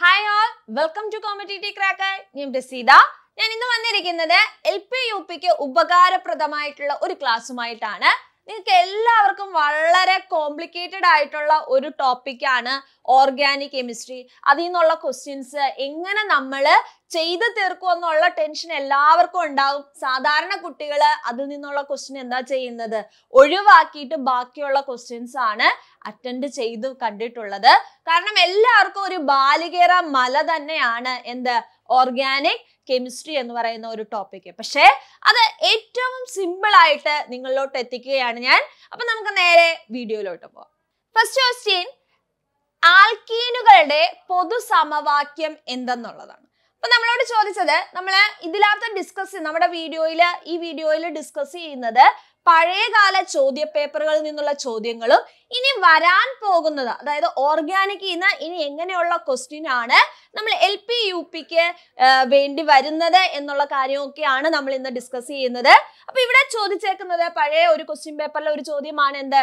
Hi all, welcome to Competitive Cracker. I am Desida. I am going to LPUP class. Very complicated topic organic chemistry. That is the questions. Tension questions. Attend ചെയ്തു കണ്ടിട്ടുള്ളത് കാരണം എല്ലാവർക്കും ഒരു ബാലികേര മല തന്നെയാണ് എന്താ organic chemistry എന്ന് പറയുന്ന ഒരു ടോപ്പിക് പക്ഷേ അത് ഏറ്റവും സിമ്പിൾ ആയിട്ട് നിങ്ങളോട്ട് എത്തിക്കുകയാണ് ഞാൻ അപ്പോൾ നമുക്ക് നേരെ വീഡിയോയിലോട്ട് പോവാം ഫസ്റ്റ് ക്വസ്റ്റ്യൻ ആൽക്കീനുകളുടെ പൊതു സമവാക്യം എന്തെന്നുള്ളതാണ് അപ്പോൾ നമ്മളോട് ചോദിച്ചത് നമ്മൾ ഇതിലാത്ത ഡിസ്കസ് നമ്മുടെ വീഡിയോയിൽ ഡിസ്കസ് ചെയ്യുന്നത് പഴയകാല ചോദ്യപേപ്പറുകളിൽ നിന്നുള്ള ചോദ്യങ്ങളും ഇനി വരാൻ പോകുന്നത് അതായത് ഓർഗാനിക് ഇന ഇനി എങ്ങനെയുള്ള ക്വസ്റ്റ്യൻ ആണ് നമ്മൾ എൽപിയുപി ക്ക് വേണ്ടി വരുന്നത് എന്നുള്ള കാര്യമൊക്കെയാണ് നമ്മൾ ഇന്ന് ഡിസ്കസ് ചെയ്യുന്നത് അപ്പോൾ ഇവിടെ ചോദിച്ചേക്കുന്നത് പഴയ ഒരു ക്വസ്റ്റ്യൻ പേപ്പറിലെ ഒരു ചോദ്യമാണ് എന്ത്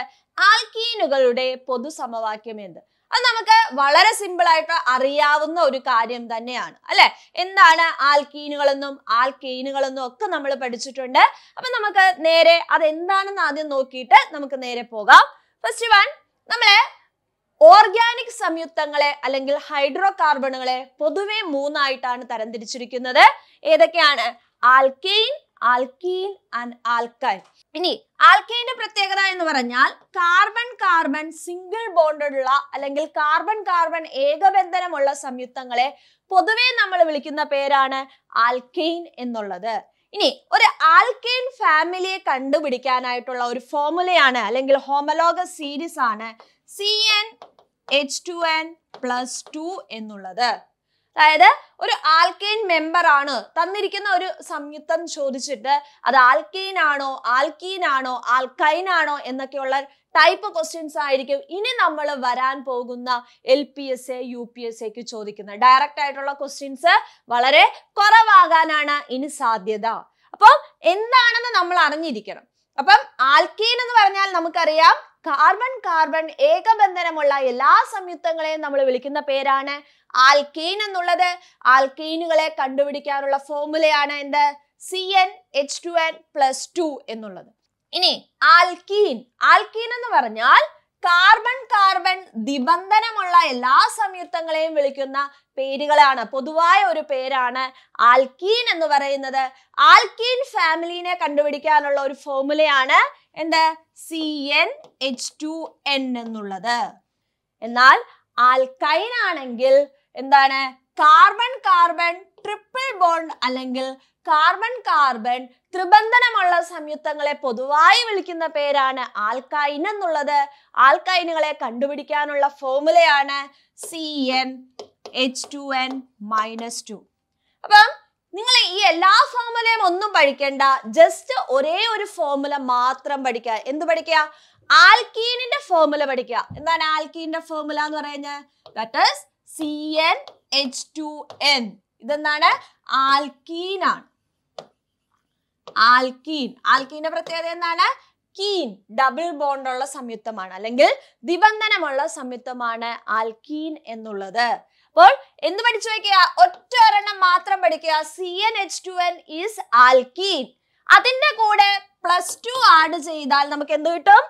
ആൽക്കീനുകളുടെ പൊതു സമവാക്യം എന്ത് അത് നമുക്ക് വളരെ സിമ്പിൾ ആയിട്ട് അറിയാവുന്ന ഒരു കാര്യം തന്നെയാണ് അല്ലേ എന്താണ് ആൽക്കീനുകളെന്നും ആൽക്കെയിനുകളെന്നും ഒക്കെ നമ്മൾ പഠിച്ചിട്ടുണ്ട് അപ്പോൾ നമുക്ക് നേരെ അത് എന്താണെന്ന് ആദ്യം നോക്കിയിട്ട് നമുക്ക് നേരെ പോകാം ഫസ്റ്റ് വൺ നമ്മൾ ഓർഗാനിക് സംയുക്തങ്ങളെ അല്ലെങ്കിൽ ഹൈഡ്രോകാർബണുകളെ പൊതുവേ മൂന്നായിട്ടാണ് തരംതിരിച്ചിരിക്കുന്നത് ഏതൊക്കെയാണ് alkane Alkene and alkyl. Alkene pratyekada ennu paranjal carbon carbon single bonded ulla allengil carbon carbon ekabandhanam ulla samyuktangale poduve nammal vilikkunna perana alkene ennullathu. ഇനി ഒരു ആൽക്കെയിൻ ഫാമിലിയെ കണ്ടുപിടിക്കാനായിട്ടുള്ള ഒരു ഫോർമുലയാണ് അല്ലെങ്കിൽ ഹോമോലോഗസ് സീരീസ് ആണ് CnH2n+2 എന്നുള്ളത്. അതായത് ഒരു ആൽക്കെയിൻ മെമ്പർ ആണ് തന്നിരിക്കുന്ന ഒരു സംയുക്തം ചോദിച്ചിട്ട് അത് ആൽക്കെയിൻ ആണോ ആൽക്കീൻ ആണോ ആൽക്കൈൻ ആണോ എന്നൊക്കെയുള്ള ടൈപ്പ് ക്വസ്റ്റ്യൻസ് ആയിരിക്കും ഇനി നമ്മൾ വരാൻ പോകുന്ന LPSA UPSA ക്ക് ചോദിക്കുന്ന ഡയറക്റ്റ് ആയിട്ടുള്ള ക്വസ്റ്റ്യൻസ് വളരെ കുറവാകാനാണ് ഇനി സാധ്യത അപ്പോൾ എന്താണെന്ന് നമ്മൾ അറിഞ്ഞിരിക്കണം അപ്പം ആൽക്കെയിൻ എന്ന് പറഞ്ഞാൽ നമുക്കറിയാം carbon carbon ഏകബന്ധനമുള്ള എല്ലാ സംയുക്തങ്ങളെയും നമ്മൾ വിളിക്കുന്ന പേരാണ് ആൽക്കെയിൻ എന്നുള്ളത് ആൽക്കെയിനുകളെ കണ്ടുപിടിക്കാനുള്ള ഫോർമുലയാണ് എന്ത് CnH2n+2 എന്നുള്ളത് ഇനി ആൽക്കീൻ ആൽക്കീൻ എന്ന് പറഞ്ഞാൽ കാർബൺ കാർബൺ ദിബന്ധനമുള്ള എല്ലാ സംയുക്തങ്ങളെയും വിളിക്കുന്ന പേരുകളാണ് പൊതുവായ ഒരു പേരാണ് ആൽക്കീൻ എന്ന് പറയുന്നത് ആൽക്കീൻ ഫാമിലിയെ കണ്ടുപിടിക്കാനുള്ള ഒരു ഫോർമുലയാണ് എന്താ CnH2n എന്നുള്ളത് എന്നാൽ ആൽക്കൈൻ ആണെങ്കിൽ എന്താണ് കാർബൺ കാർബൺ ട്രിപ്പിൾ ബോണ്ട് അല്ലെങ്കിൽ കാർബൺ കാർബൺ ത്രിബന്ധനമുള്ള സംയുക്തങ്ങളെ പൊതുവായി വിളിക്കുന്ന പേരാണ് ആൽക്കൈൻ എന്നുള്ളത് ആൽക്കൈനുകളെ കണ്ടുപിടിക്കാനുള്ള ഫോർമുലയാണ് CnH2n-2 അപ്പം നിങ്ങൾ ഈ എല്ലാ ഫോർമുലയും ഒന്നും പഠിക്കണ്ട ജസ്റ്റ് ഒരേ ഒരു ഫോർമുല മാത്രം പഠിക്കുക എന്ത് പഠിക്കുക ആൽക്കീനിന്റെ ഫോർമുല പഠിക്കുക എന്താണ് ആൽക്കീനിന്റെ ഫോർമുല എന്ന് പറയുന്നത് ദാറ്റ് ഈസ് CnH2n ഇതെന്താണ് ആൽക്കീൻ ആണ് ആൽക്കീൻ ആൽക്കീന്റെ പ്രത്യേകത എന്താണ് കീൻ ഡബിൾ ബോണ്ട് ഉള്ള സംയുക്തമാണ് അല്ലെങ്കിൽ ദ്വിബന്ധനമുള്ള സംയുക്തമാണ് ആൽക്കീൻ എന്നുള്ളത് അപ്പോൾ എന്ത് പഠിച്ചു വെക്കുക ഒറ്റ ഒരെണ്ണം മാത്രം പഠിക്കുക CnH2n is alkene അതിന്റെ കൂടെ +2 ആഡ് ചെയ്താൽ നമുക്ക് എന്ത് കിട്ടും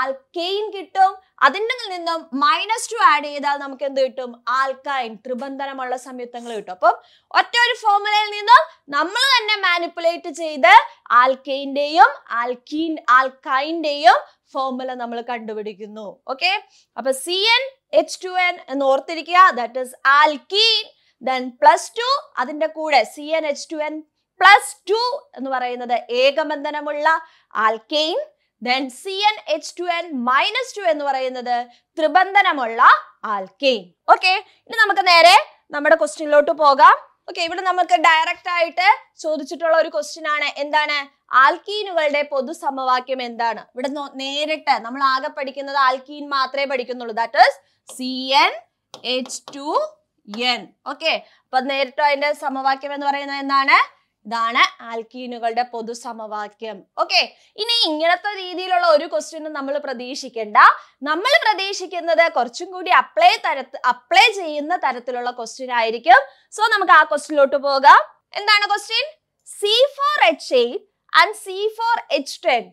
ആൽക്കെയിൻ കിട്ടും അതിന്റെ നിന്നും -2 ആഡ് ചെയ്താൽ നമുക്ക് എന്ത് കിട്ടും ആൽക്കൈൻ ത്രിബന്ധനമുള്ള സംയുക്തങ്ങൾ കിട്ടും അപ്പോൾ ഒറ്റ ഒരു ഫോർമുലയിൽ നിന്നും നമ്മൾ തന്നെ മാനിപ്പുലേറ്റ് ചെയ്ത് ആൽക്കെയിന്റെയും ആൽക്കൈന്റെയും ഫോർമുല നമ്മൾ കണ്ടുപിടിക്കുന്നു ഓക്കേ അപ്പോൾ CnH2n എന്ന് ഓർത്തിരിക്കുക that is alkene then +2 അതിന്റെ കൂടെ CnH2n+2 എന്ന് പറയുന്നത് ഏകബന്ധനമുള്ള ആൽക്കെയിൻ then CnH2n-2 എന്ന് പറയുന്നത് ത്രിബന്ധനമുള്ള ആൽക്കെയിൻ ഓക്കേ ഇനി നമുക്ക് നേരെ നമ്മുടെ ക്വസ്റ്റ്യനിലോട്ട് പോകാം ഓക്കേ ഇവിടെ നമുക്ക് ഡയറക്റ്റ് ആയിട്ട് ചോദിച്ചിട്ടുള്ള ഒരു ക്വസ്റ്റ്യൻ ആണ് എന്താണ് ആൽക്കീനുകളുടെ പൊതു സമവാക്യം എന്താണ് ഇവിടെ നേരിട്ട് നമ്മൾ ആകെ പഠിക്കുന്നത് ആൽക്കീൻ മാത്രമേ പഠിക്കുന്നുള്ളൂ ദാറ്റ് ഈസ് CnH2n ഓക്കേ അപ്പോൾ നേരിട്ട് അതിന്റെ സമവാക്യം എന്ന് പറയുന്നത് എന്താണ് Dana alkene podu samavakyam. Okay, in a question Namala Pradeshikenda, Namala Pradeshikenda the Korchungudi apply in the Taratula question Iricum. So Namaka Kostloto Boga and then a question C4H8 and C4H10.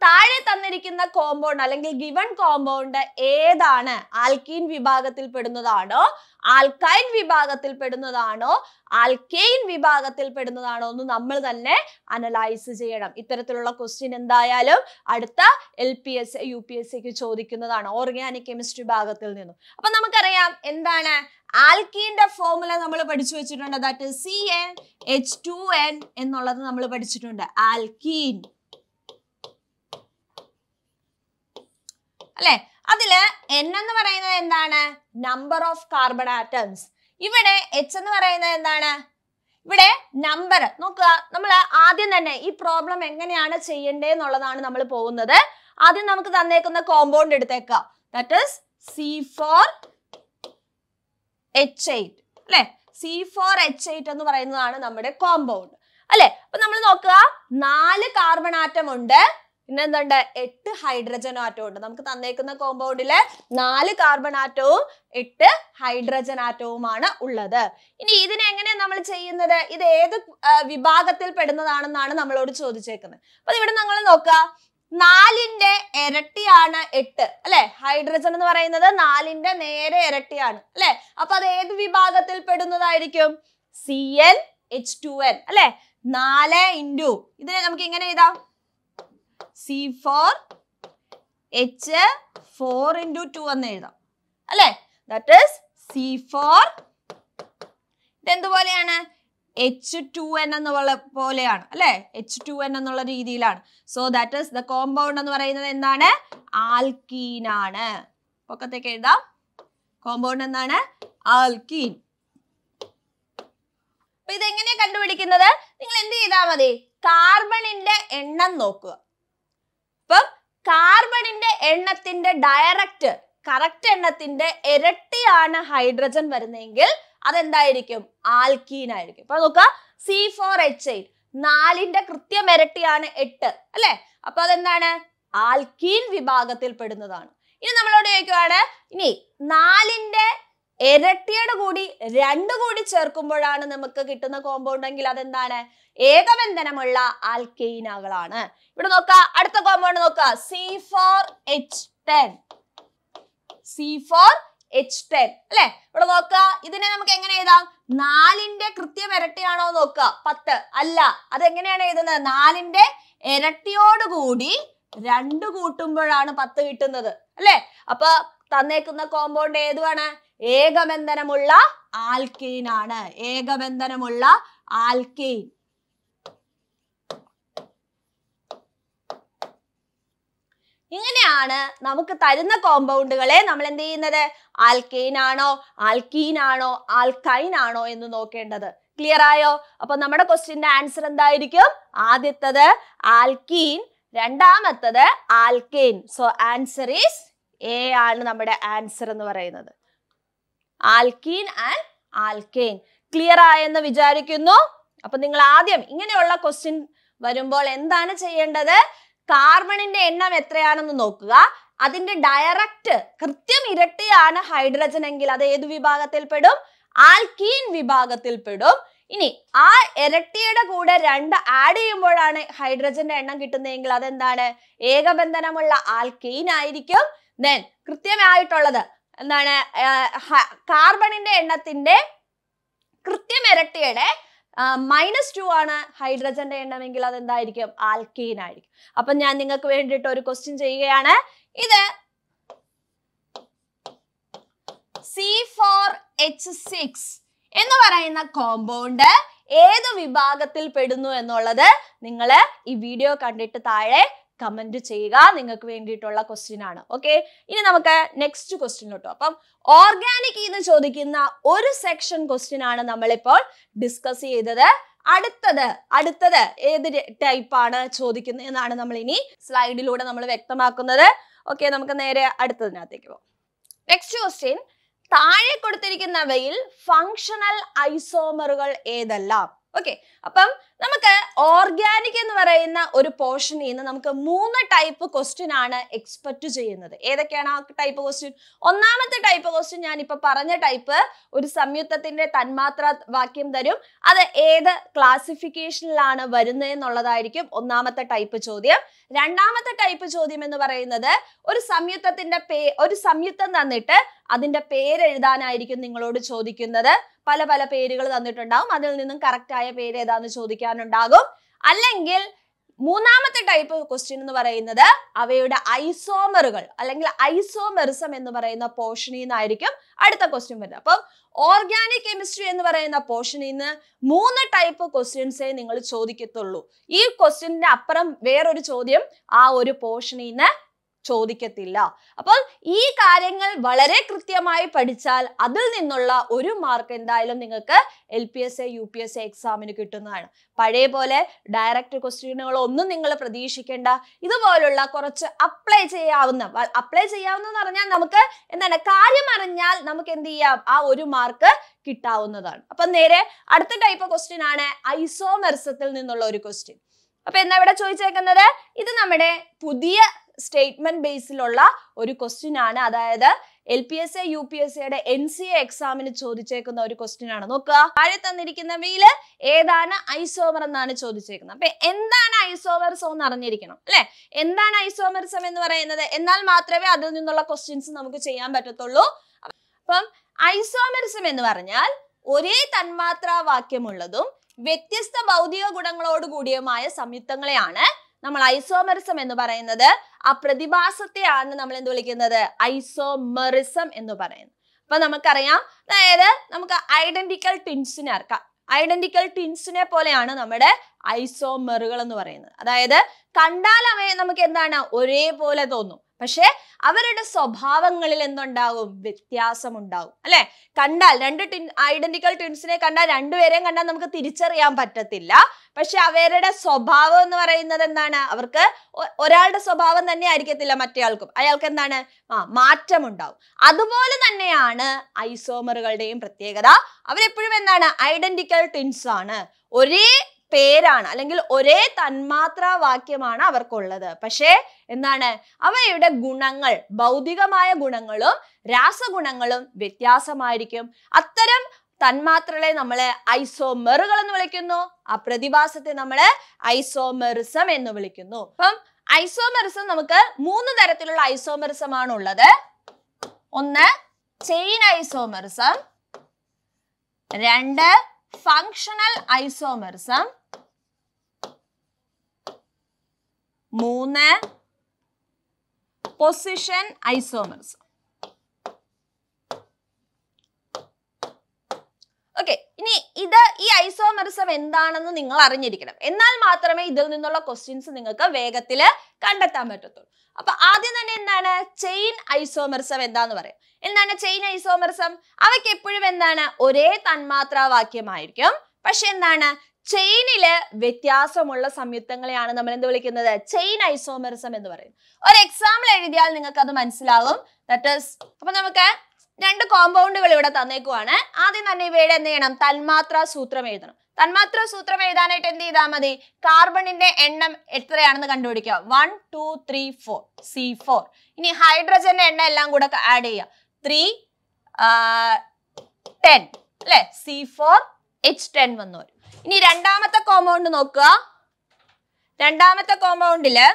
Tade Tanarikin the compound, Alangal given compound, Edana, Alkene Vibagatil Pedunadano, Alkyne Vibagatil Pedunadano, Alkane Vibagatil Pedunadano, number than analysis. Iterator question and dialum, Adta, LPSA, UPSA, Chodikinadan, organic chemistry bagatil. Apanamakariam, Endana, Alkene the formula number of participants that is CN, H2N, and all other number of participants, Alkene. That is the number of carbon atoms. This is the number. This problem is the compound. That is C4H8. C4H8 is the compound. We have 4 carbon atoms. Now, we have 8 hydrogen atoms. We have 4 carbon atoms, 8 hydrogen atoms. Now, we have to check this. 4 inde erattiyana 8 alle hydrogen ennu parayunnathu 4 inde nere erattiyana alle appo adu edu vibhagathil pedunnathayirikkum cn h2n alle 4 into idine namukku ingane edha c4 h 4 into 2 ennu edha alle that is c4 idendu poleyana H2N and the polean, H2N and the other. So that is the compound and the alkene. Pokateke the compound and the alkene. Carbon in the end and local. Carbon in the end of the direct, correct end of the erect hydrogen. That is alkene. C4H8. 4 is the alkene vibhagathil pedunnathanu. Ini nammalodu kekkana ini 4 inde erettiyada koodi 2 koodi cherkumboഴാണ് namukku kittunna compound engil adu endana ekabandhanamulla alkene agalana. Ivide nokka adutha compound nokka C4H10. C4H10. This is the name of the alkene. This is the compound. We have alkane, alkene, alkyne. Clear? Now, the question answer is alkene, alkane. So, answer is A. Answer alkene and alkane. Clear? Now, we have question. Carbon in the end of Etrayana Noka, Adin the direct, Krithim irretiana hydrogen angela, the Edu Vibagatil pedum, alkene Vibagatil pedum, ini, I erected a good and add a hydrogen and a kitten angela than that, Ega Bandanamula alkene iricum, then Krithim aitolada, and then carbon in the end of Tinde, Krithim erected. -2 ആണ് ഹൈഡ്രജന്റെ എണ്ണമെങ്കിൽ അതെന്തായിരിക്കും alkene ആയിരിക്കും. അപ്പോൾ ഞാൻ നിങ്ങൾക്ക് വേണ്ടിയിട്ട് ഒരു question ചെയ്യുകയാണ്. ഇത് C4H6 എന്ന് പറയുന്ന കോമ്പൗണ്ട് ഏത് വിഭാഗത്തിൽ പെടുന്നു എന്നുള്ളത് നിങ്ങൾ ഈ വീഡിയോ കണ്ടിട്ട് താഴെ comment cheyuka ningalku vendittulla question aanu. Okay, ini namakku next question lottu. Appam organic ennu chodikkunna oru section question aanu nammal ippol discuss cheyidathu. അടുത്തത് ഏത് ടൈപ്പ് ആണ് ചോദിക്കുന്നത് എന്നാണ് നമ്മൾ ഇനി സ്ലൈഡിലൂടെ നമ്മൾ വ്യക്തമാക്കുന്നത്. ഓക്കേ, നമുക്ക് നേരെ അടുത്തതിനകത്തേക്ക് പോകാം. നെക്സ്റ്റ് ക്വസ്റ്റ്യൻ, താഴെ കൊടുത്തിരിക്കുന്നവയിൽ ഫങ്ഷണൽ ഐസോമറുകൾ ഏതെല്ലാം? ഓക്കേ, അപ്പം നമുക്ക് ഓർഗാനിക് എന്ന് പറയുന്ന ഒരു പോർഷനിൽ നിന്ന് നമുക്ക് മൂന്ന് ടൈപ്പ് ക്വസ്റ്റ്യൻ ആണ് എക്സ്പെക്ട് ചെയ്യുന്നത്. ഏതൊക്കെയാണ് ആ ടൈപ്പ് ക്വസ്റ്റ്യൻ? ഒന്നാമത്തെ ടൈപ്പ് ക്വസ്റ്റ്യൻ ഞാൻ ഇപ്പൊ പറഞ്ഞ ടൈപ്പ്, ഒരു സംയുക്തത്തിന്റെ തന്മാത്ര വാക്യം തരും, അത് ഏത് ക്ലാസിഫിക്കേഷനിലാണ് വരുന്നതെന്നുള്ളതായിരിക്കും ഒന്നാമത്തെ ടൈപ്പ് ചോദ്യം. രണ്ടാമത്തെ ടൈപ്പ് ചോദ്യം എന്ന് പറയുന്നത് ഒരു സംയുക്തം തന്നിട്ട് അതിന്റെ പേരെഴുതാനായിരിക്കും നിങ്ങളോട് ചോദിക്കുന്നത്. പല പല പേരുകൾ തന്നിട്ടുണ്ടാവും, അതിൽ നിന്നും കറക്റ്റ് ആയ പേര് ഏതാണെന്ന് ചോദിക്കാനുണ്ടാകും. അല്ലെങ്കിൽ മൂന്നാമത്തെ ടൈപ്പ് ക്വസ്റ്റ്യൻ എന്ന് പറയുന്നത് അവയുടെ ഐസോമറുകൾ അല്ലെങ്കിൽ ഐസോമെറിസം എന്ന് പറയുന്ന പോർഷനിൽ നിന്നായിരിക്കും അടുത്ത ക്വസ്റ്റ്യൻ വരുന്നത്. അപ്പം ഓർഗാനിക് കെമിസ്ട്രി എന്ന് പറയുന്ന പോർഷനിൽ നിന്ന് മൂന്ന് ടൈപ്പ് ക്വസ്റ്റ്യൻസേ നിങ്ങൾ ചോദിക്കത്തുള്ളൂ. ഈ ക്വസ്റ്റ്യൻ്റെ അപ്പുറം വേറൊരു ചോദ്യം ആ ഒരു പോർഷനിൽ നിന്ന് ചോദിക്കത്തില്ല. അപ്പോൾ ഈ കാര്യങ്ങൾ വളരെ കൃത്യമായി പഠിച്ചാൽ അതിൽ നിന്നുള്ള ഒരു മാർക്ക് എന്തായാലും നിങ്ങൾക്ക് LPSA UPSA എക്സാമിന് കിട്ടുന്നതാണ്. പഴയ പോലെ ഡയറക്റ്റ് ക്വസ്റ്റ്യനുകളൊന്നും നിങ്ങൾ പ്രതീക്ഷിക്കേണ്ട. ഇതുപോലുള്ള കുറച്ച് അപ്ലൈ ചെയ്യാവുന്ന എന്ന് പറഞ്ഞാൽ നമുക്ക് എന്താണ്, കാര്യം അറിഞ്ഞാൽ നമുക്ക് എന്ത് ചെയ്യാം, ആ ഒരു മാർക്ക് കിട്ടാവുന്നതാണ്. അപ്പൊ നേരെ അടുത്ത ടൈപ്പ് ക്വസ്റ്റ്യൻ ആണ് ഐസോമെറിസത്തിൽ നിന്നുള്ള ഒരു ക്വസ്റ്റ്യൻ. അപ്പൊ എന്താ ഇവിടെ ചോദിച്ചേക്കുന്നത്? ഇത് നമ്മുടെ പുതിയ സ്റ്റേറ്റ്മെന്റ് ബേസിലുള്ള ഒരു ക്വസ്റ്റ്യൻ ആണ്. അതായത് LPSA UPSA NCA എക്സാമിന് ചോദിച്ചേക്കുന്ന ഒരു ക്വസ്റ്റ്യൻ ആണ്. നോക്കുക, താഴെ തന്നിരിക്കുന്നവയിൽ ഏതാണ് ഐസോമർ എന്നാണ് ചോദിച്ചേക്കുന്നത്. അപ്പൊ എന്താണ് ഐസോമറിസം എന്ന് അറിഞ്ഞിരിക്കണം, അല്ലെ? എന്താണ് ഐസോമറിസം എന്ന് പറയുന്നത്? എന്നാൽ മാത്രമേ അതിൽ നിന്നുള്ള ക്വസ്റ്റ്യൻസ് നമുക്ക് ചെയ്യാൻ പറ്റത്തുള്ളൂ. അപ്പം ഐസോമറിസം എന്ന് പറഞ്ഞാൽ ഒരേ തന്മാത്രാ വാക്യമുള്ളതും വ്യത്യസ്ത ഭൗതിക ഗുണങ്ങളോട് കൂടിയതുമായ സംയുക്തങ്ങളെയാണ് നമ്മൾ ഐസോമറിസം എന്ന് പറയുന്നത്. ആ പ്രതിഭാസത്തെയാണ് നമ്മൾ എന്ത് വിളിക്കുന്നത്? ഐസോമറിസം എന്ന് പറയുന്നത്. അപ്പൊ നമുക്കറിയാം, അതായത് നമുക്ക് ഐഡന്റിക്കൽ ട്വിൻസിനെ പോലെയാണ് നമ്മുടെ ഐസോമറുകൾ എന്ന് പറയുന്നത്. അതായത് കണ്ടാൽ അവയെ നമുക്ക് എന്താണ്, ഒരേപോലെ തോന്നും. പക്ഷെ അവരുടെ സ്വഭാവങ്ങളിൽ എന്തുണ്ടാകും? വ്യത്യാസം ഉണ്ടാകും, അല്ലെ? കണ്ടാൽ ഐഡന്റിക്കൽ ട്വിൻസിനെ കണ്ടാൽ രണ്ടുപേരെയും കണ്ടാൽ നമുക്ക് തിരിച്ചറിയാൻ പറ്റത്തില്ല. പക്ഷെ അവരുടെ സ്വഭാവം എന്ന് പറയുന്നത് എന്താണ്? അവർക്ക് ഒരാളുടെ സ്വഭാവം തന്നെ ആയിരിക്കത്തില്ല മറ്റേയാൾക്കും. അയാൾക്ക് എന്താണ്, മാറ്റം ഉണ്ടാവും. അതുപോലെ തന്നെയാണ് ഐസോമറുകളുടെയും പ്രത്യേകത. അവരെപ്പോഴും എന്താണ്, ഐഡന്റിക്കൽ ട്വിൻസ് ആണ്. ഒരേ പേരാണ് അല്ലെങ്കിൽ ഒരേ തന്മാത്രാ വാക്യമാണ് അവർക്കുള്ളത്. പക്ഷേ എന്താണ്, അവയുടെ ഗുണങ്ങൾ, ഭൗതികമായ ഗുണങ്ങളും രാസഗുണങ്ങളും വ്യത്യാസമായിരിക്കും. അത്തരം തന്മാത്രകളെ നമ്മൾ ഐസോമറുകൾ എന്ന് വിളിക്കുന്നു. ആ പ്രതിഭാസത്തെ നമ്മൾ ഐസോമറിസം എന്ന് വിളിക്കുന്നു. അപ്പം ഐസോമറിസം നമുക്ക് മൂന്ന് തരത്തിലുള്ള ഐസോമറിസം ആണുള്ളത്. ഒന്ന് ചെയിൻ ഐസോമറിസം, രണ്ട് ഫങ്ഷണൽ ഐസോമറിസം, മൂന്ന് പൊസിഷൻ ഐസോമറിസം. ഓക്കെ, ഇനി ഈ ഐസോമറിസം എന്താണെന്ന് നിങ്ങൾ അറിഞ്ഞിരിക്കണം. എന്നാൽ മാത്രമേ ഇതിൽ നിന്നുള്ള ക്വസ്റ്റ്യൻസ് നിങ്ങൾക്ക് വേഗത്തിൽ കണ്ടെത്താൻ പറ്റത്തുള്ളൂ. അപ്പൊ ആദ്യം തന്നെ എന്താണ് ചെയിൻ ഐസോമറിസം എന്താന്ന് പറയും. എന്താണ് ചെയിൻ ഐസോമറിസം? അവയ്ക്ക് എപ്പോഴും എന്താണ്, ഒരേ തന്മാത്രാവാക്യമായിരിക്കും. പക്ഷെ എന്താണ്, ചെയിനില് വ്യത്യാസമുള്ള സംയുക്തങ്ങളെയാണ് നമ്മൾ എന്ത് വിളിക്കുന്നത്? ചെയിൻ ഐസോമറിസം എന്ന് പറയും. ഒരു എക്സാമ്പിൾ എഴുതിയാൽ നിങ്ങൾക്ക് അത് മനസ്സിലാകും. ദാറ്റ് ഈസ്, അപ്പൊ നമുക്ക് രണ്ട് കോമ്പൗണ്ടുകൾ ഇവിടെ തന്നേക്കുവാണ്. ആദ്യം തന്നെ ഇവയുടെ എന്ത് ചെയ്യണം, തന്മാത്രാ സൂത്രം എഴുതണം. തന്മാത്രാ സൂത്രം എഴുതാനായിട്ട് എന്ത് ചെയ്താൽ മതി? കാർബണിന്റെ എണ്ണം എത്രയാണെന്ന് കണ്ടുപിടിക്കുക. 1 2 3 4 C4. ഇനി ഹൈഡ്രജന്റെ എണ്ണം എല്ലാം കൂടെ ആഡ് ചെയ്യുക. 3 10, അല്ലെ? C4H10 വന്നു വരും. ഇനി രണ്ടാമത്തെ കോമ്പൗണ്ട് നോക്കുക. രണ്ടാമത്തെ കോമ്പൗണ്ടില്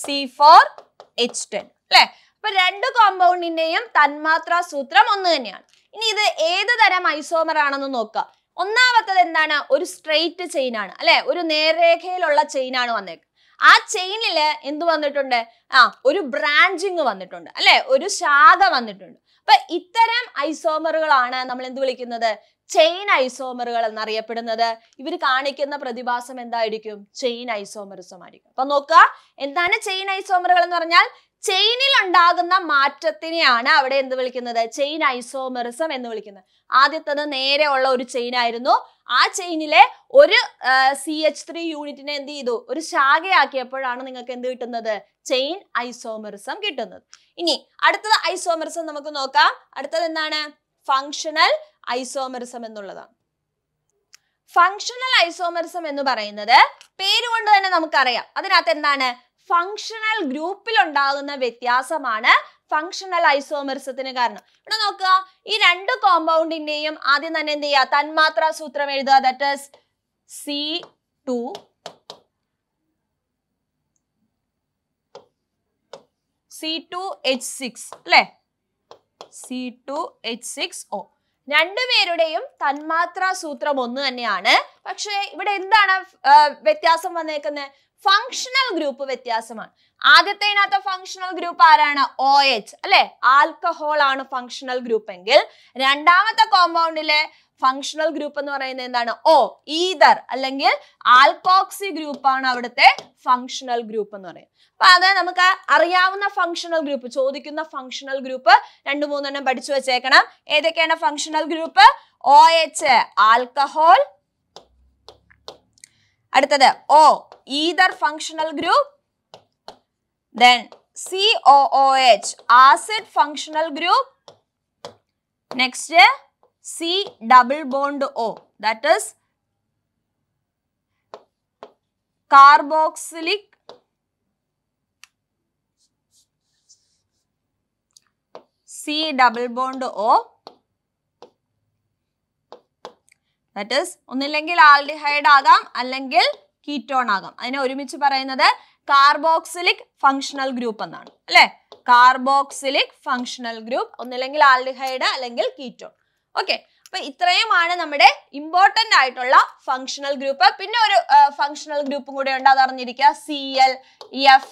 C4H10, അല്ലെ? അപ്പൊ രണ്ട് കോമ്പൗണ്ടിന്റെയും തന്മാത്രാ സൂത്രം ഒന്ന് തന്നെയാണ്. ഇനി ഇത് ഏത് തരം ഐസോമർ ആണെന്ന് നോക്കുക. ഒന്നാമത്തത് എന്താണ്, ഒരു സ്ട്രെയിറ്റ് ചെയിൻ ആണ്, അല്ലെ? ഒരു നേർരേഖയിലുള്ള ചെയിൻ ആണ് വന്നേക്കുന്നത്. ആ ചെയിനില് എന്ത് വന്നിട്ടുണ്ട്? ഒരു ബ്രാഞ്ചിങ് വന്നിട്ടുണ്ട്, അല്ലെ? ഒരു ശാഖ വന്നിട്ടുണ്ട്. ഇത്തരം ഐസോമറുകളാണ് നമ്മൾ എന്തു വിളിക്കുന്നത് chain isomerugal എന്നറിയപ്പെടുന്നത്. ഇവർ കാണിക്കുന്ന പ്രതിഭാസം എന്തായിരിക്കും? chain isomerism ആയിരിക്കും. അപ്പോൾ നോക്കുക എന്താണ് chain isomeruകൾ എന്ന് പറഞ്ഞാൽ ചെയിനിൽ ഉണ്ടാകുന്ന മാറ്റത്തിനെയാണ് അവിടെ എന്തു വിളിക്കുന്നത്? ചെയിൻ ഐസോമറിസം എന്ന് വിളിക്കുന്നത്. ആദ്യത്തേത് നേരെ ഉള്ള ഒരു ചെയിൻ ആയിരുന്നു. ആ ചെയിനിലെ ഒരു CH3 യൂണിറ്റിനെ എന്ത് ചെയ്തു? ഒരു ശാഖയാക്കിയപ്പോഴാണ് നിങ്ങൾക്ക് എന്ത് കിട്ടുന്നത്? ചെയിൻ ഐസോമറിസം കിട്ടുന്നത്. ഇനി അടുത്തത് ഐസോമറിസം നമുക്ക് നോക്കാം. അടുത്തത് എന്താണ്? ഫങ്ഷണൽ ഐസോമറിസം എന്നുള്ളതാണ്. ഫങ്ഷണൽ ഐസോമറിസം എന്ന് പറയുന്നത് പേരുകൊണ്ട് തന്നെ നമുക്കറിയാം. അതിനകത്ത് എന്താണ്? ഫങ്ഷണൽ ഗ്രൂപ്പിൽ ഉണ്ടാകുന്ന വ്യത്യാസമാണ് ഫങ്ഷണൽ ഐസോമറിസത്തിന് കാരണം. ഇവിടെ നോക്കുക, ഈ രണ്ട് കോമ്പൗണ്ടിന്റെയും ആദ്യം തന്നെ എന്ത് ചെയ്യുക? തന്മാത്രാ സൂത്രം എഴുതുക. ദാറ്റ് ഈസ് C2H6 അല്ലേ? C2H6O. രണ്ടുപേരുടെയും തന്മാത്രാ സൂത്രം ഒന്ന് തന്നെയാണ്. പക്ഷേ ഇവിടെ എന്താണ് വ്യത്യാസം വന്നേക്കുന്നത്? ഫങ്ഷണൽ ഗ്രൂപ്പ് വ്യത്യാസമാണ്. ആദ്യത്തെ ഇതിനകത്ത് ഫങ്ഷണൽ ഗ്രൂപ്പ് ആരാണ്? OH അല്ലെ? ആൽക്കഹോൾ ആണ് ഫങ്ഷണൽ ഗ്രൂപ്പ് എങ്കിൽ രണ്ടാമത്തെ കോമ്പൗണ്ടിലെ ഫങ്ഷണൽ ഗ്രൂപ്പ് എന്ന് പറയുന്നത് എന്താണ്? O ഈതർ അല്ലെങ്കിൽ ആൽക്കോക്സി ഗ്രൂപ്പ് ആണ് അവിടുത്തെ ഫങ്ഷണൽ ഗ്രൂപ്പ് എന്ന് പറയുന്നത്. അപ്പൊ അത് നമുക്ക് അറിയാവുന്ന ഫങ്ഷണൽ ഗ്രൂപ്പ്, ചോദിക്കുന്ന ഫങ്ഷണൽ ഗ്രൂപ്പ് രണ്ടു മൂന്നെണ്ണം പഠിച്ചു വെച്ചേക്കണം. ഏതൊക്കെയാണ് ഫങ്ഷണൽ ഗ്രൂപ്പ്? OH ആൽക്കഹോൾ, അടുത്തത് O either functional group, then COOH acid functional group, next C double bond O that is carboxylic C double bond O that is ഒന്നില്ലെങ്കിൽ aldehyde ആകാം അല്ലെങ്കിൽ കീറ്റോൺ ആകാം. അതിനെ ഒരുമിച്ച് പറയുന്നത് കാർബോക്സിലിക് ഫങ്ഷണൽ ഗ്രൂപ്പ് എന്നാണ് അല്ലെ? കാർബോക്സിലിക് ഫങ്ഷണൽ ഗ്രൂപ്പ്, ഒന്നില്ലെങ്കിൽ ആൽഡിഹൈഡ് അല്ലെങ്കിൽ കീറ്റോൺ. ഓക്കെ, അപ്പൊ ഇത്രയുമാണ് നമ്മുടെ ഇമ്പോർട്ടന്റ് ആയിട്ടുള്ള ഫങ്ഷണൽ ഗ്രൂപ്പ്. പിന്നെ ഒരു ഫങ്ഷണൽ ഗ്രൂപ്പും കൂടെ ഉണ്ട്, അതറിഞ്ഞിരിക്കുക. ClF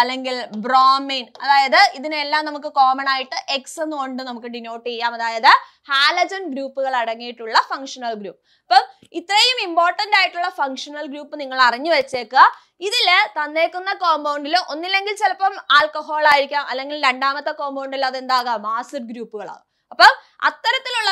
അല്ലെങ്കിൽ ബ്രോമൈൻ, അതായത് ഇതിനെല്ലാം നമുക്ക് കോമൺ ആയിട്ട് X എന്നുകൊണ്ട് നമുക്ക് ഡിനോട്ട് ചെയ്യാം. അതായത് ഹാലജൻ ഗ്രൂപ്പുകൾ അടങ്ങിയിട്ടുള്ള ഫങ്ഷണൽ ഗ്രൂപ്പ്. അപ്പം ഇത്രയും ഇമ്പോർട്ടന്റ് ആയിട്ടുള്ള ഫങ്ഷണൽ ഗ്രൂപ്പ് നിങ്ങൾ അറിഞ്ഞു വെച്ചേക്കുക. ഇതില് തന്നേക്കുന്ന കോമ്പൗണ്ടിൽ ഒന്നില്ലെങ്കിൽ ചിലപ്പം ആൽക്കഹോൾ ആയിരിക്കാം, അല്ലെങ്കിൽ രണ്ടാമത്തെ കോമ്പൗണ്ടിൽ അതെന്താകാം? ആസിഡ് ഗ്രൂപ്പുകളാകും. അപ്പം അത്തരത്തിലുള്ള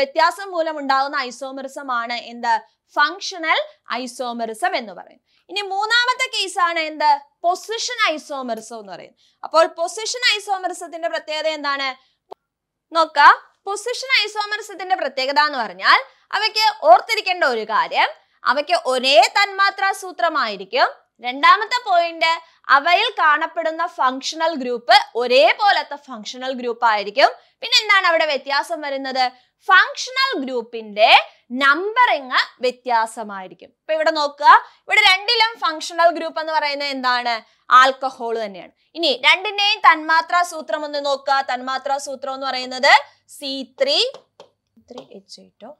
വ്യത്യാസം മൂലം ഉണ്ടാകുന്ന ഐസോമറിസം ആണ് എന്ത്? ഫങ്ഷണൽ ഐസോമറിസം എന്ന് പറയുന്നത്. ഇനി മൂന്നാമത്തെ കേസാണ് എന്ത്? പൊസിഷൻ ഐസോമറിസം എന്ന് പറയുന്നത്. അപ്പോൾ പൊസിഷൻ ഐസോമറിസത്തിന്റെ പ്രത്യേകത എന്താണ്? നോക്ക, പൊസിഷൻ ഐസോമറിസത്തിന്റെ പ്രത്യേകത എന്ന് പറഞ്ഞാൽ അവയ്ക്ക് ഓർത്തിരിക്കേണ്ട ഒരു കാര്യം, അവയ്ക്ക് ഒരേ തന്മാത്രാ സൂത്രമായിരിക്കും. രണ്ടാമത്തെ പോയിന്റ്, അവയിൽ കാണപ്പെടുന്ന ഫങ്ഷണൽ ഗ്രൂപ്പ് ഒരേപോലത്തെ ഫങ്ഷണൽ ഗ്രൂപ്പ് ആയിരിക്കും. പിന്നെ എന്താണ് അവിടെ വ്യത്യാസം വരുന്നത്? ഫങ്ഷണൽ ഗ്രൂപ്പിന്റെ നമ്പറിങ് വ്യത്യാസമായിരിക്കും. ഇപ്പൊ ഇവിടെ നോക്കുക, ഇവിടെ രണ്ടിലും ഫങ്ഷണൽ ഗ്രൂപ്പ് എന്ന് പറയുന്നത് എന്താണ്? ആൽക്കഹോൾ തന്നെയാണ്. ഇനി രണ്ടിന്റെയും തന്മാത്രാ സൂത്രം ഒന്ന് നോക്കുക. തന്മാത്രാ സൂത്രം എന്ന് പറയുന്നത് C3H8O.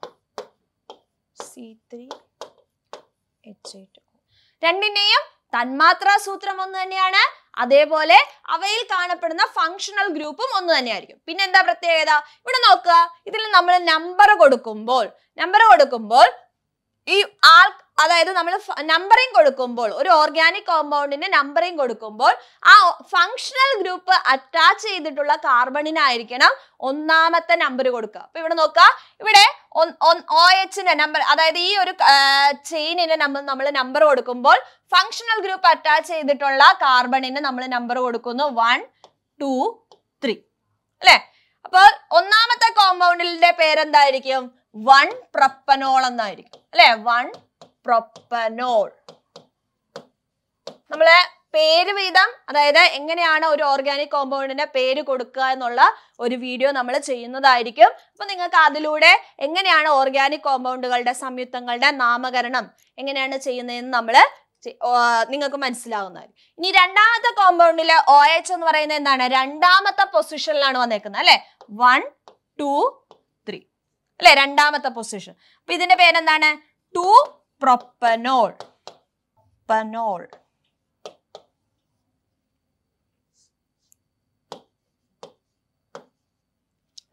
രണ്ടിന്റെയും തന്മാത്രാ സൂത്രം ഒന്ന് തന്നെയാണ്, അതേപോലെ അവയിൽ കാണപ്പെടുന്ന ഫങ്ഷണൽ ഗ്രൂപ്പും ഒന്ന് തന്നെയായിരിക്കും. പിന്നെ എന്താ പ്രത്യേകത? ഇവിടെ നോക്കുക, ഇതിൽ നമ്മൾ നമ്പർ കൊടുക്കുമ്പോൾ ഈ അതായത് നമ്മൾ നമ്പറിങ് കൊടുക്കുമ്പോൾ, ഒരു ഓർഗാനിക് കോമ്പൗണ്ടിന്റെ നമ്പറിങ് കൊടുക്കുമ്പോൾ ആ ഫങ്ഷണൽ ഗ്രൂപ്പ് അറ്റാച്ച് ചെയ്തിട്ടുള്ള കാർബണിനായിരിക്കണം ഒന്നാമത്തെ നമ്പർ കൊടുക്കുക. അപ്പൊ ഇവിടെ നോക്കുക, ഇവിടെ OHന്റെ നമ്പർ, അതായത് ഈ ഒരു ചെയിനിന്റെ നമ്പർ നമ്മൾ നമ്പർ കൊടുക്കുമ്പോൾ ഫങ്ഷണൽ ഗ്രൂപ്പ് അറ്റാച്ച് ചെയ്തിട്ടുള്ള കാർബണിന് നമ്മൾ നമ്പർ കൊടുക്കുന്നു 1, 2, 3 അല്ലെ? അപ്പോൾ ഒന്നാമത്തെ കോമ്പൗണ്ടിന്റെ പേരെന്തായിരിക്കും? 1 പ്രൊപ്പനോൾ എന്നായിരിക്കും അല്ലെ? 1 പ്രൊപ്പനോൾ. നമ്മളെ പേര് വീതം, അതായത് എങ്ങനെയാണ് ഒരു ഓർഗാനിക് കോമ്പൗണ്ടിന്റെ പേര് കൊടുക്കുക എന്നുള്ള ഒരു വീഡിയോ നമ്മൾ ചെയ്യുന്നതായിരിക്കും. അപ്പൊ നിങ്ങൾക്ക് അതിലൂടെ എങ്ങനെയാണ് ഓർഗാനിക് കോമ്പൗണ്ടുകളുടെ സംയുക്തങ്ങളുടെ നാമകരണം എങ്ങനെയാണ് ചെയ്യുന്നതെന്ന് നിങ്ങൾക്ക് മനസ്സിലാവുന്നതായിരിക്കും. ഇനി രണ്ടാമത്തെ കോമ്പൗണ്ടിലെ OH എന്ന് പറയുന്നത് എന്താണ്? രണ്ടാമത്തെ പൊസിഷനിലാണ് വന്നേക്കുന്നത് അല്ലെ? 1, 2, 3 അല്ലെ? രണ്ടാമത്തെ പൊസിഷൻ. അപ്പൊ ഇതിന്റെ പേരെന്താണ്? 2 propanol.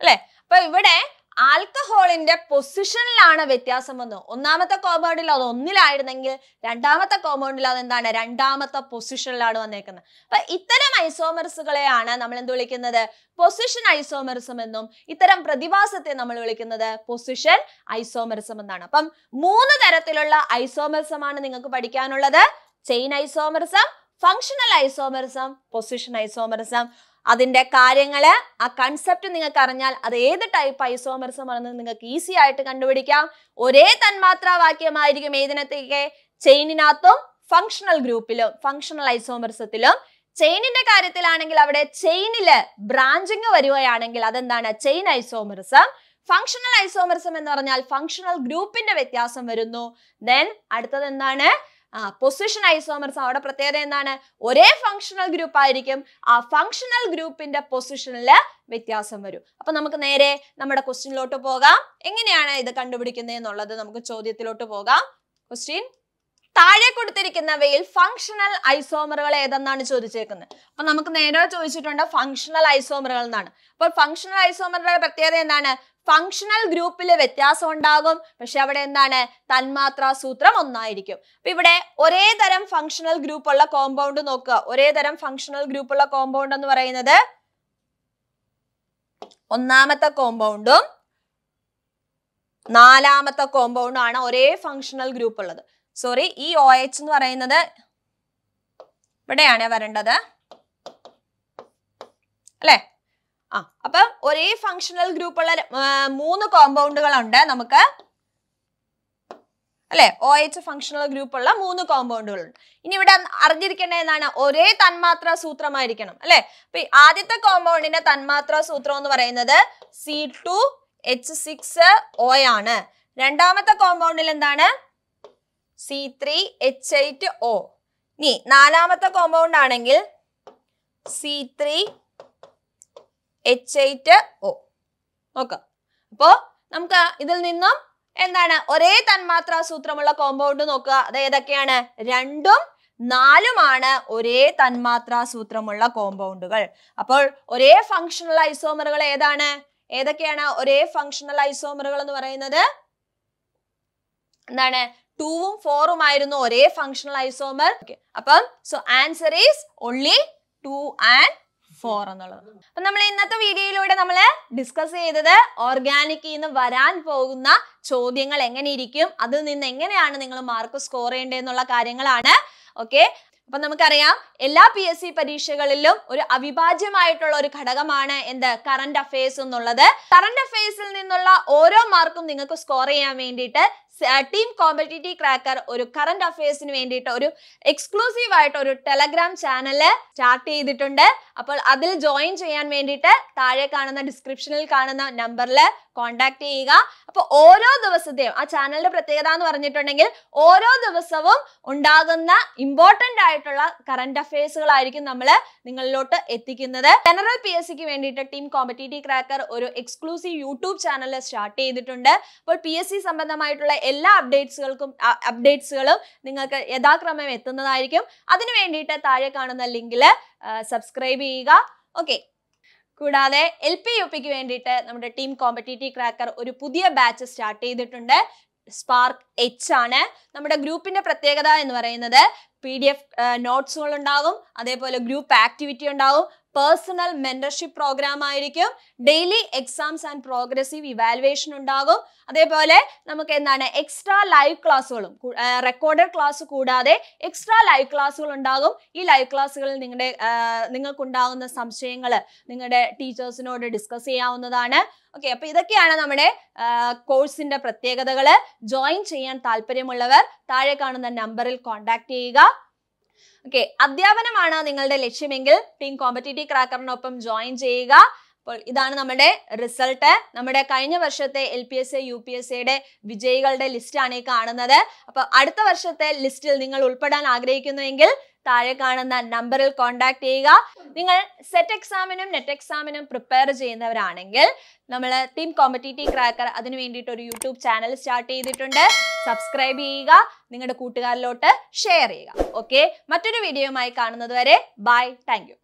Right? But here, alcohol in the position is very different. One compound is the position is very different. But these isomers are position isomerism. Position isomerism. Isomerism chain isomerism, functional isomerism, position isomerism. അതിന്റെ കാര്യങ്ങളെ ആ concept നിങ്ങൾക്ക് അറിഞ്ഞാൽ അത് ഏത് type isomerism ആണെന്ന് നിങ്ങൾക്ക് easy ആയിട്ട് കണ്ടുപിടിക്കാം ഒരേ തന്മാത്രാ വാക്യമായിരിക്കും ഏതിനത്തേക്കേ ചെയിനിനത്തും ഫങ്ഷണൽ ഗ്രൂപ്പിലും ഫങ്ഷണൽ ഐസോമർസത്തിലും ചെയിനിന്റെ കാര്യത്തിലാണെങ്കിൽ അവിടെ ചെയിനിലെ ബ്രാഞ്ചിംഗ് വരുവയാണെങ്കിൽ അതെന്താണ് ചെയിൻ ഐസോമർസം ഫങ്ഷണൽ ഐസോമർസം എന്ന് പറഞ്ഞാൽ ഫങ്ഷണൽ ഗ്രൂപ്പിന്റെ വ്യത്യാസം വരുന്നു then അടുത്തത് എന്താണ് position isomers are prathena or a functional group iricum, a functional group in the position la with yasamaru. Upon Namakanere, Namada question lotopoga, Enginiana the Kandubikin and all other Namkachodilotopoga. Question Tade could take in the veil functional isomeral than none so the chicken. Panamakana choice it under functional isomeral none. But functional isomeral prathena. Functional group ile vetyasam undagum pakshe avade endana tanmatra sutram onnayirikkum appo ivide ore tharam functional group ulla compound nokka ore tharam functional group ulla compound ennu parayunnathu onnamatha compoundum naalamatha compound aanu ore functional group ullathu sorry ee oh ennu parayunnathu ivadeyaanu varendathu alle Now, one functional group has three compounds. OH functional group has three compounds. Now, we have to do one Tanmatra Sutra. Now, the first compound is Tanmatra Sutra. C2H6O. The second compound is C3H8O. The fourth compound is C3H8O. H8O. Okay. Now, we will see this Tanmatra Sutra compound. That is random. 4 ore Tanmatra Sutra compound. Now, ore functional isomer. That is ore functional isomer. That is 2 4 ore functional isomer. So, answer is only 2 and 4. Now, we will discuss organic in the Varan Poguna, Chodinga Langaniricum, other than Ninga Marcus Core and Nola Karangalana. Okay, Panamakaria, Ella PSC Parishagalum, or Avibaja Maital or Kadagamana in the current affairs on Nola. Current affairs in Nola, or Marcum Ninga Scorea main data. Team Competitive Cracker or current affairs in or exclusive or Telegram channel start editunde. Apol adil join cheyan vendita. Thare kanana descriptional kanana number le contact eega. Apol oro divasathe. A channel le prathekadanu varanjitundengil oro divasavum undagunna important aayittulla current affairs gal aayirikkum nammale ningalilotte ettikkunnathu. General PSC ku vendita Team Competitive Cracker or exclusive YouTube channel start editunde. Apol PSC sambandhamaayittulla എല്ലാ അപ്ഡേറ്റ്സുകളും നിങ്ങൾക്ക് യഥാക്രമം എത്തുന്നതായിരിക്കും അതിനു വേണ്ടിയിട്ട് താഴെ കാണുന്ന ലിങ്കിൽ subscribe ചെയ്യുക okay കൂടാതെ LPUP ക്ക് വേണ്ടിയിട്ട് നമ്മുടെ ടീം കോമ്പറ്റിറ്റീവ് ക്രാക്കർ ഒരു പുതിയ ബാച്ച് സ്റ്റാർട്ട് ചെയ്തിട്ടുണ്ട് സ്പാർക്ക് എച്ച് ആണ് നമ്മുടെ ഗ്രൂപ്പിന്റെ പ്രത്യേകത എന്ന് പറയുന്നത് PDF നോട്ട്സുകൾ ഉണ്ടാകും അതേപോലെ ഗ്രൂപ്പ് ആക്ടിവിറ്റി ഉണ്ടാകും personal mentorship program ആയിരിക്കും daily exams and progressive evaluation ഉണ്ടാകും അതേപോലെ നമുക്ക് എന്താണ് extra live ക്ലാസുകളും recorded ക്ലാസ് കൂടാതെ extra live ക്ലാസുകൾ ഉണ്ടാകും ഈ live ക്ലാസുകളിൽ നിങ്ങളുടെ നിങ്ങൾക്ക് ഉണ്ടാകുന്ന സംശയങ്ങൾ നിങ്ങളുടെ ടീച്ചേഴ്സിനോട് ഡിസ്കസ് ചെയ്യാവുന്നതാണ് ഓക്കേ അപ്പോൾ ഇതൊക്കെയാണ് നമ്മുടെ കോഴ്സിന്റെ പ്രത്യേകതകൾ ജോയിൻ ചെയ്യാൻ താൽപര്യമുള്ളവർ താഴെ കാണുന്ന നമ്പറിൽ കോണ്ടാക്ട് ചെയ്യുക Okay, അധ്യാപനമാണ് നിങ്ങളുടെ ലക്ഷ്യമെങ്കിൽ ടീം കോമ്പറ്റിറ്റീവ് ക്രാക്കറിനൊപ്പം ജോയിൻ ചെയ്യുക. അപ്പോൾ ഇതാണ് നമ്മുടെ റിസൾട്ട്. നമ്മുടെ കഴിഞ്ഞ വർഷത്തെ LPSA UPSA യുടെ വിജയികളുടെ ലിസ്റ്റ് ആണ് കാണുന്നത്. അപ്പോൾ അടുത്ത വർഷത്തെ ലിസ്റ്റിൽ നിങ്ങൾ ഉൾപ്പെടാൻ ആഗ്രഹിക്കുന്നുവെങ്കിൽ താഴെ കാണുന്ന നമ്പറിൽ കോണ്ടാക്ട് ചെയ്യുക. നിങ്ങൾ സെറ്റ് എക്സാമിനും നെറ്റ് എക്സാമിനും പ്രിപ്പയർ ചെയ്യുന്നവരാണെങ്കിൽ നമ്മൾ ടീം കോമ്പറ്റിറ്റീവ് ക്രാക്കർ അതിനു വേണ്ടിയിട്ട് ഒരു YouTube ചാനൽ സ്റ്റാർട്ട് ചെയ്തിട്ടുണ്ട്. സബ്സ്ക്രൈബ് ചെയ്യുക. നിങ്ങളുടെ കൂട്ടുകാരിലോട്ട് ഷെയർ ചെയ്യുക. ഓക്കേ മറ്റൊരു വീഡിയോയുമായി കാണുന്നതുവരെ ബൈ താങ്ക്യൂ.